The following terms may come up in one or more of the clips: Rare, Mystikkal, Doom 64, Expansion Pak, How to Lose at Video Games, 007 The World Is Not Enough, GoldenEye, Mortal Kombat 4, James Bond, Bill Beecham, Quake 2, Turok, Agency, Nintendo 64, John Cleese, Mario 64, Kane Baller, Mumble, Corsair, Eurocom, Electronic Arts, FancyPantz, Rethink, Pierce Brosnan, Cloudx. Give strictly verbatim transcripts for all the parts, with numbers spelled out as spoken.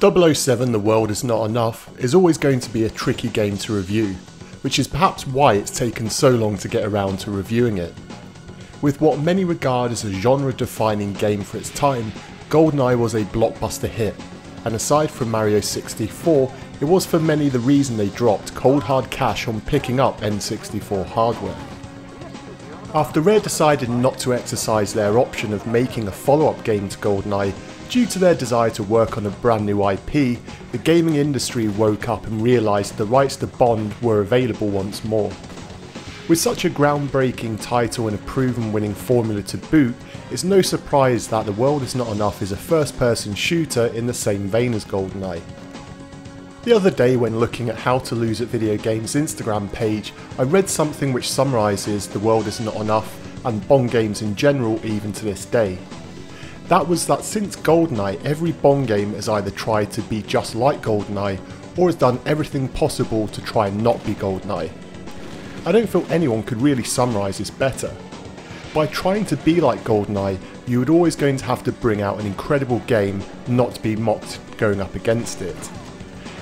double oh seven The World Is Not Enough is always going to be a tricky game to review, which is perhaps why it's taken so long to get around to reviewing it. With what many regard as a genre-defining game for its time, GoldenEye was a blockbuster hit, and aside from Mario sixty-four, it was for many the reason they dropped cold hard cash on picking up N sixty-four hardware. After Rare decided not to exercise their option of making a follow-up game to GoldenEye, due to their desire to work on a brand new I P, the gaming industry woke up and realised the rights to Bond were available once more. With such a groundbreaking title and a proven winning formula to boot, it's no surprise that The World Is Not Enough is a first-person shooter in the same vein as GoldenEye. The other day when looking at How to Lose at Video Games' Instagram page, I read something which summarises The World Is Not Enough and Bond games in general even to this day. That was that since GoldenEye, every Bond game has either tried to be just like GoldenEye or has done everything possible to try and not be GoldenEye. I don't feel anyone could really summarise this better. By trying to be like GoldenEye, you would always going to have to bring out an incredible game not to be mocked going up against it.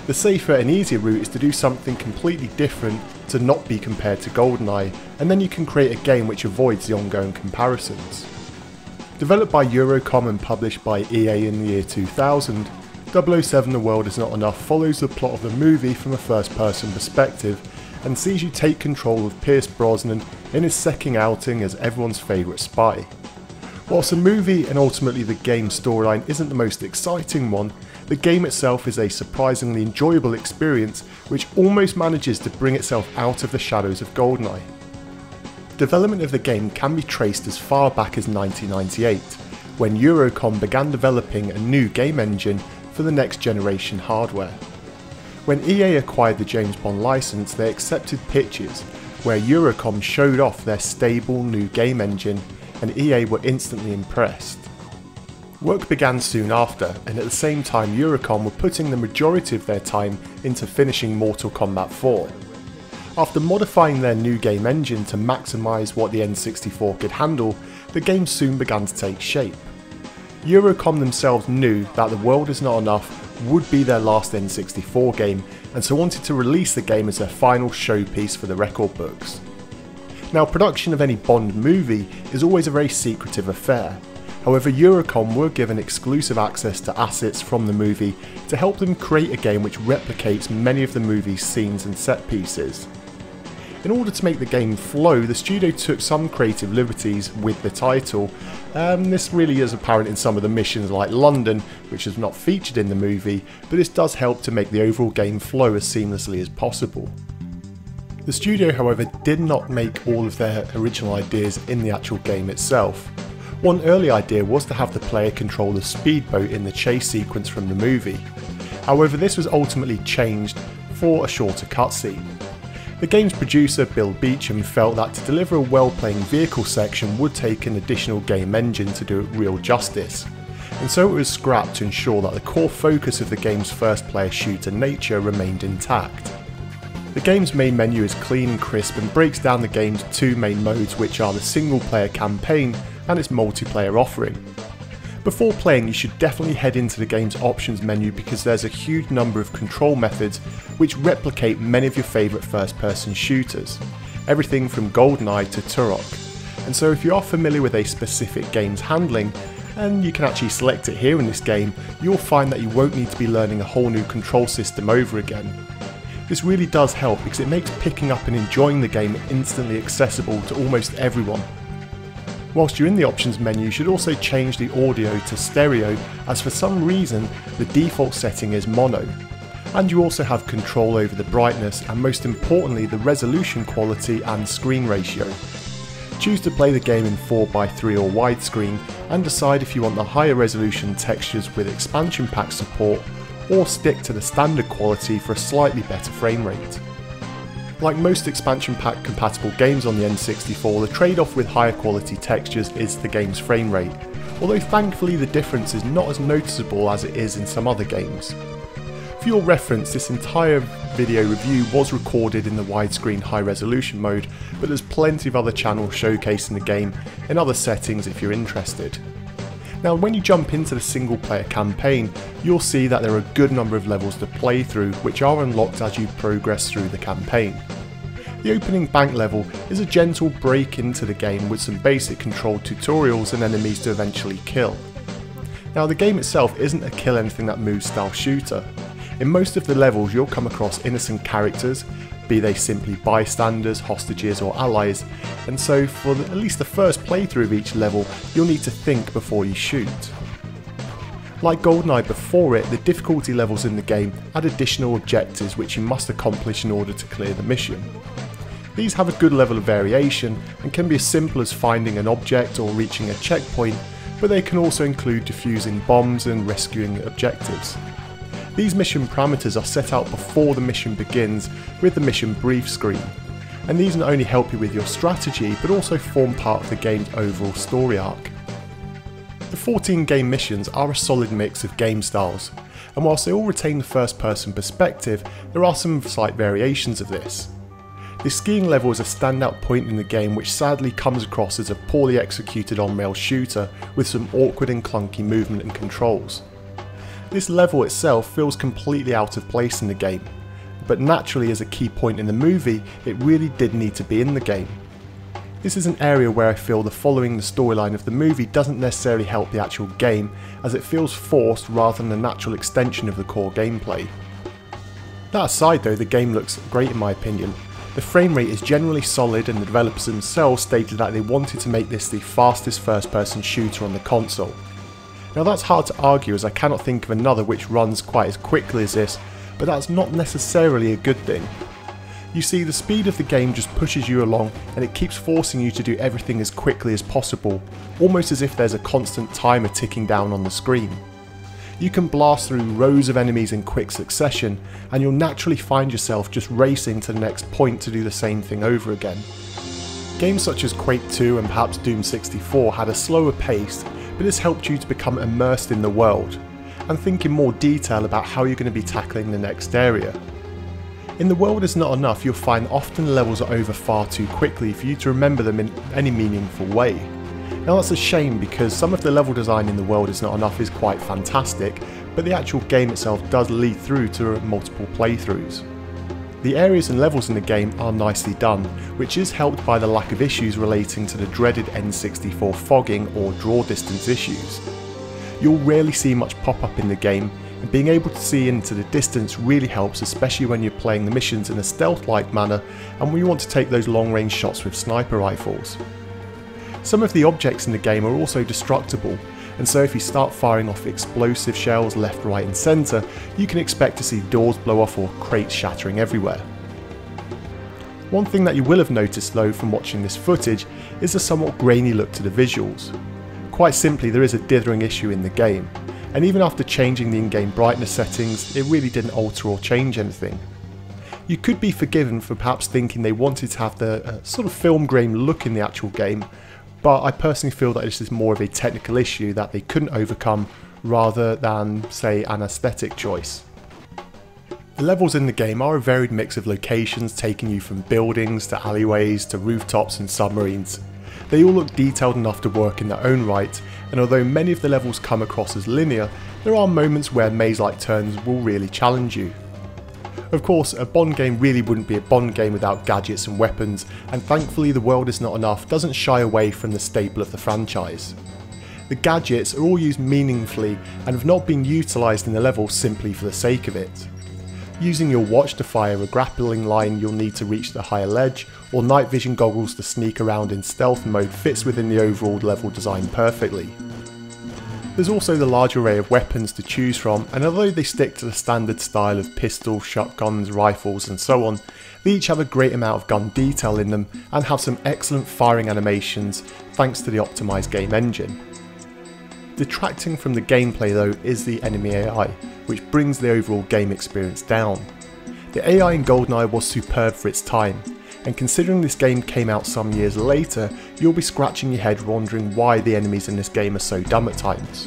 The safer and easier route is to do something completely different to not be compared to GoldenEye, and then you can create a game which avoids the ongoing comparisons. Developed by Eurocom and published by E A in the year two thousand, double oh seven The World Is Not Enough follows the plot of the movie from a first-person perspective and sees you take control of Pierce Brosnan in his second outing as everyone's favourite spy. Whilst the movie and ultimately the game storyline isn't the most exciting one, the game itself is a surprisingly enjoyable experience which almost manages to bring itself out of the shadows of GoldenEye. Development of the game can be traced as far back as nineteen ninety-eight, when Eurocom began developing a new game engine for the next generation hardware. When E A acquired the James Bond license, they accepted pitches where Eurocom showed off their stable new game engine, and E A were instantly impressed. Work began soon after, and at the same time Eurocom were putting the majority of their time into finishing Mortal Kombat four. After modifying their new game engine to maximise what the N sixty-four could handle, the game soon began to take shape. Eurocom themselves knew that The World Is Not Enough would be their last N sixty-four game, and so wanted to release the game as their final showpiece for the record books. Now, production of any Bond movie is always a very secretive affair. However, Eurocom were given exclusive access to assets from the movie to help them create a game which replicates many of the movie's scenes and set pieces. In order to make the game flow, the studio took some creative liberties with the title. Um, this really is apparent in some of the missions like London, which is not featured in the movie, but this does help to make the overall game flow as seamlessly as possible. The studio, however, did not make all of their original ideas in the actual game itself. One early idea was to have the player control the speedboat in the chase sequence from the movie. However, this was ultimately changed for a shorter cutscene. The game's producer, Bill Beecham, felt that to deliver a well-playing vehicle section would take an additional game engine to do it real justice, and so it was scrapped to ensure that the core focus of the game's first-player shooter nature remained intact. The game's main menu is clean and crisp and breaks down the game's two main modes, which are the single-player campaign and its multiplayer offering. Before playing, you should definitely head into the game's options menu because there's a huge number of control methods which replicate many of your favourite first-person shooters, everything from GoldenEye to Turok. And so if you are familiar with a specific game's handling, and you can actually select it here in this game, you'll find that you won't need to be learning a whole new control system over again. This really does help because it makes picking up and enjoying the game instantly accessible to almost everyone. Whilst you're in the options menu, you should also change the audio to stereo, as for some reason the default setting is mono. And you also have control over the brightness and, most importantly, the resolution quality and screen ratio. Choose to play the game in four by three or widescreen, and decide if you want the higher resolution textures with expansion pack support, or stick to the standard quality for a slightly better frame rate. Like most expansion pack compatible games on the N sixty-four, the trade-off with higher quality textures is the game's frame rate, although thankfully the difference is not as noticeable as it is in some other games. For your reference, this entire video review was recorded in the widescreen high resolution mode, but there's plenty of other channels showcasing the game in other settings if you're interested. Now when you jump into the single player campaign, you'll see that there are a good number of levels to play through which are unlocked as you progress through the campaign. The opening bank level is a gentle break into the game with some basic controlled tutorials and enemies to eventually kill. Now the game itself isn't a kill anything that moves style shooter. In most of the levels you'll come across innocent characters, be they simply bystanders, hostages or allies, and so for the, at least the first playthrough of each level you'll need to think before you shoot. Like GoldenEye before it, the difficulty levels in the game add additional objectives which you must accomplish in order to clear the mission. These have a good level of variation and can be as simple as finding an object or reaching a checkpoint, but they can also include defusing bombs and rescuing objectives. These mission parameters are set out before the mission begins with the mission brief screen, and these not only help you with your strategy but also form part of the game's overall story arc. The fourteen game missions are a solid mix of game styles, and whilst they all retain the first person perspective, there are some slight variations of this. The skiing level is a standout point in the game which sadly comes across as a poorly executed on-rail shooter with some awkward and clunky movement and controls. This level itself feels completely out of place in the game, but naturally as a key point in the movie it really did need to be in the game. This is an area where I feel the following the storyline of the movie doesn't necessarily help the actual game, as it feels forced rather than a natural extension of the core gameplay. That aside though, the game looks great in my opinion. The frame rate is generally solid, and the developers themselves stated that they wanted to make this the fastest first person shooter on the console. Now that's hard to argue, as I cannot think of another which runs quite as quickly as this, but that's not necessarily a good thing. You see, the speed of the game just pushes you along and it keeps forcing you to do everything as quickly as possible, almost as if there's a constant timer ticking down on the screen. You can blast through rows of enemies in quick succession, and you'll naturally find yourself just racing to the next point to do the same thing over again. Games such as Quake two and perhaps Doom sixty-four had a slower pace, but it's helped you to become immersed in the world, and think in more detail about how you're going to be tackling the next area. In The World Is Not Enough, you'll find often levels are over far too quickly for you to remember them in any meaningful way. Now that's a shame, because some of the level design in The World Is Not Enough is quite fantastic, but the actual game itself does lead through to multiple playthroughs. The areas and levels in the game are nicely done, which is helped by the lack of issues relating to the dreaded N sixty-four fogging or draw distance issues. You'll rarely see much pop up in the game, and being able to see into the distance really helps, especially when you're playing the missions in a stealth-like manner and when you want to take those long-range shots with sniper rifles. Some of the objects in the game are also destructible, and so if you start firing off explosive shells left, right and centre, you can expect to see doors blow off or crates shattering everywhere. One thing that you will have noticed though from watching this footage is a somewhat grainy look to the visuals. Quite simply, there is a dithering issue in the game, and even after changing the in-game brightness settings, it really didn't alter or change anything. You could be forgiven for perhaps thinking they wanted to have the uh, sort of film grain look in the actual game, but I personally feel that this is more of a technical issue that they couldn't overcome rather than, say, an aesthetic choice. The levels in the game are a varied mix of locations, taking you from buildings to alleyways to rooftops and submarines. They all look detailed enough to work in their own right, and although many of the levels come across as linear, there are moments where maze-like turns will really challenge you. Of course, a Bond game really wouldn't be a Bond game without gadgets and weapons, and thankfully The World Is Not Enough doesn't shy away from the staple of the franchise. The gadgets are all used meaningfully and have not been utilised in the level simply for the sake of it. Using your watch to fire a grappling line you'll need to reach the higher ledge, or night vision goggles to sneak around in stealth mode fits within the overall level design perfectly. There's also the large array of weapons to choose from, and although they stick to the standard style of pistols, shotguns, rifles and so on, they each have a great amount of gun detail in them and have some excellent firing animations thanks to the optimised game engine. Detracting from the gameplay though is the enemy A I, which brings the overall game experience down. The A I in GoldenEye was superb for its time, and considering this game came out some years later, you'll be scratching your head wondering why the enemies in this game are so dumb at times.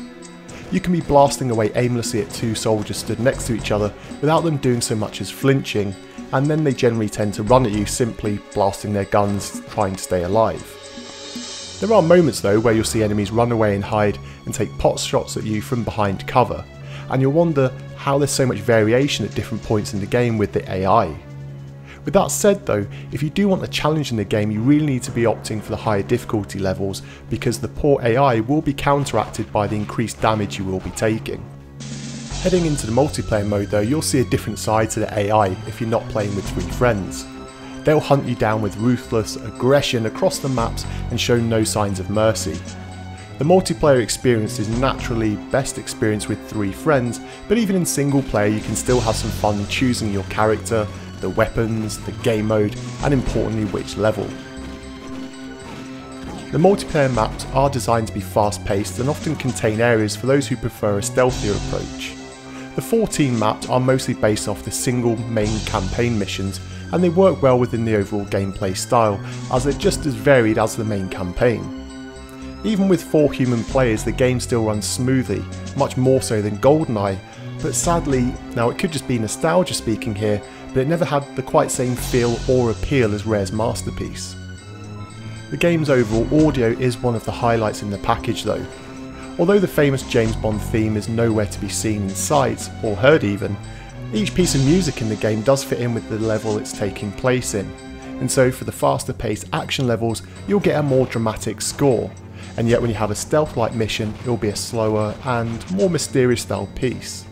You can be blasting away aimlessly at two soldiers stood next to each other without them doing so much as flinching, and then they generally tend to run at you, simply blasting their guns trying to stay alive. There are moments though where you'll see enemies run away and hide and take pot shots at you from behind cover, and you'll wonder how there's so much variation at different points in the game with the A I. With that said though, if you do want a challenge in the game, you really need to be opting for the higher difficulty levels, because the poor A I will be counteracted by the increased damage you will be taking. Heading into the multiplayer mode though, you'll see a different side to the A I if you're not playing with three friends. They'll hunt you down with ruthless aggression across the maps and show no signs of mercy. The multiplayer experience is naturally best experienced with three friends, but even in single player you can still have some fun choosing your character, the weapons, the game mode, and importantly which level. The multiplayer maps are designed to be fast paced and often contain areas for those who prefer a stealthier approach. The fourteen maps are mostly based off the single main campaign missions, and they work well within the overall gameplay style as they're just as varied as the main campaign. Even with four human players, the game still runs smoothly, much more so than GoldenEye, but sadly, now it could just be nostalgia speaking here, but it never had the quite same feel or appeal as Rare's masterpiece. The game's overall audio is one of the highlights in the package though. Although the famous James Bond theme is nowhere to be seen in sight, or heard even, each piece of music in the game does fit in with the level it's taking place in, and so for the faster paced action levels you'll get a more dramatic score, and yet when you have a stealth-like mission it'll be a slower and more mysterious style piece.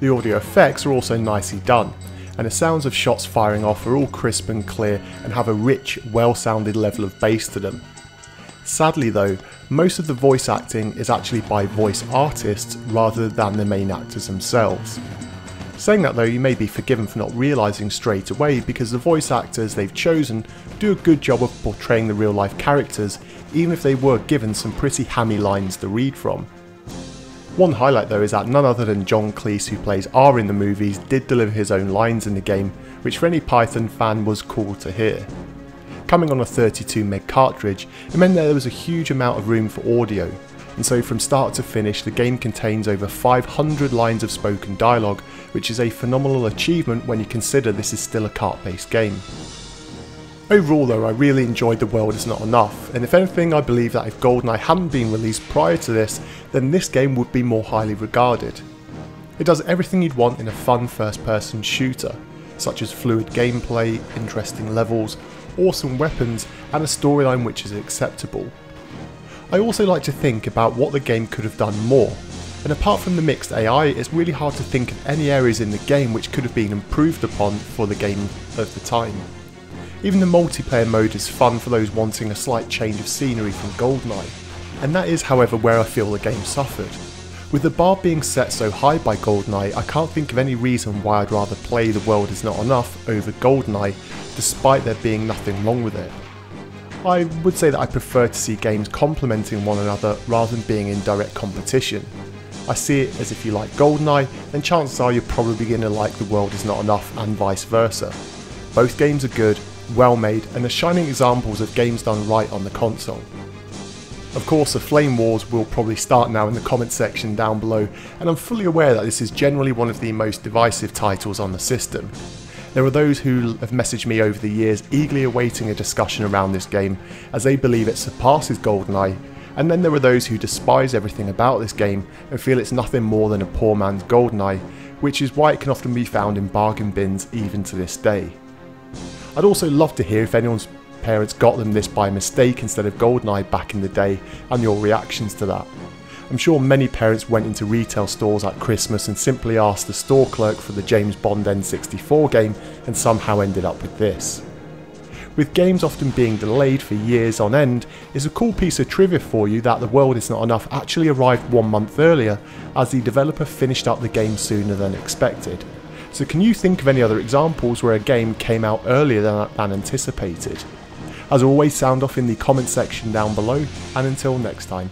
The audio effects are also nicely done, and the sounds of shots firing off are all crisp and clear and have a rich, well-sounded level of bass to them. Sadly though, most of the voice acting is actually by voice artists rather than the main actors themselves. Saying that though, you may be forgiven for not realising straight away, because the voice actors they've chosen do a good job of portraying the real life characters, even if they were given some pretty hammy lines to read from. One highlight though is that none other than John Cleese, who plays R in the movies, did deliver his own lines in the game, which for any Python fan was cool to hear. Coming on a thirty-two meg cartridge, it meant that there was a huge amount of room for audio, and so from start to finish the game contains over five hundred lines of spoken dialogue, which is a phenomenal achievement when you consider this is still a cart-based game. Overall though, I really enjoyed The World Is Not Enough, and if anything I believe that if GoldenEye hadn't been released prior to this, then this game would be more highly regarded. It does everything you'd want in a fun first-person shooter, such as fluid gameplay, interesting levels, awesome weapons, and a storyline which is acceptable. I also like to think about what the game could have done more, and apart from the mixed A I, it's really hard to think of any areas in the game which could have been improved upon for the game of the time. Even the multiplayer mode is fun for those wanting a slight change of scenery from GoldenEye, and that is however where I feel the game suffered. With the bar being set so high by GoldenEye, I can't think of any reason why I'd rather play The World Is Not Enough over GoldenEye, despite there being nothing wrong with it. I would say that I prefer to see games complementing one another rather than being in direct competition. I see it as if you like GoldenEye, then chances are you're probably going to like The World Is Not Enough and vice versa. Both games are good, well made, and are shining examples of games done right on the console. Of course, the flame wars will probably start now in the comments section down below, and I'm fully aware that this is generally one of the most divisive titles on the system. There are those who have messaged me over the years eagerly awaiting a discussion around this game, as they believe it surpasses GoldenEye, and then there are those who despise everything about this game and feel it's nothing more than a poor man's GoldenEye, which is why it can often be found in bargain bins even to this day. I'd also love to hear if anyone's parents got them this by mistake instead of GoldenEye back in the day, and your reactions to that. I'm sure many parents went into retail stores at Christmas and simply asked the store clerk for the James Bond N sixty-four game and somehow ended up with this. With games often being delayed for years on end, it's a cool piece of trivia for you that The World Is Not Enough actually arrived one month earlier, as the developer finished up the game sooner than expected. So can you think of any other examples where a game came out earlier than, than anticipated? As always, sound off in the comments section down below, and until next time.